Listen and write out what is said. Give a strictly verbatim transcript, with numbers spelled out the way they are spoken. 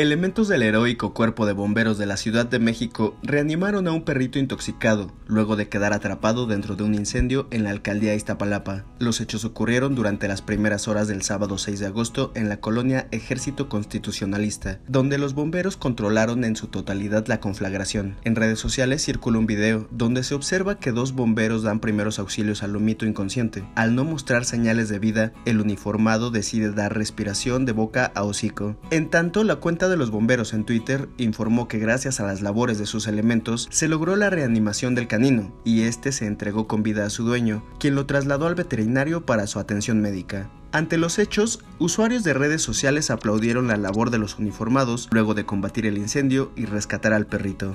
Elementos del heroico cuerpo de bomberos de la Ciudad de México reanimaron a un perrito intoxicado luego de quedar atrapado dentro de un incendio en la alcaldía de Iztapalapa. Los hechos ocurrieron durante las primeras horas del sábado seis de agosto en la colonia Ejército Constitucionalista, donde los bomberos controlaron en su totalidad la conflagración. En redes sociales circula un video donde se observa que dos bomberos dan primeros auxilios al lomito inconsciente. Al no mostrar señales de vida, el uniformado decide dar respiración de boca a hocico. En tanto, la cuenta de los bomberos en Twitter informó que gracias a las labores de sus elementos se logró la reanimación del canino y este se entregó con vida a su dueño, quien lo trasladó al veterinario para su atención médica. Ante los hechos, usuarios de redes sociales aplaudieron la labor de los uniformados luego de combatir el incendio y rescatar al perrito.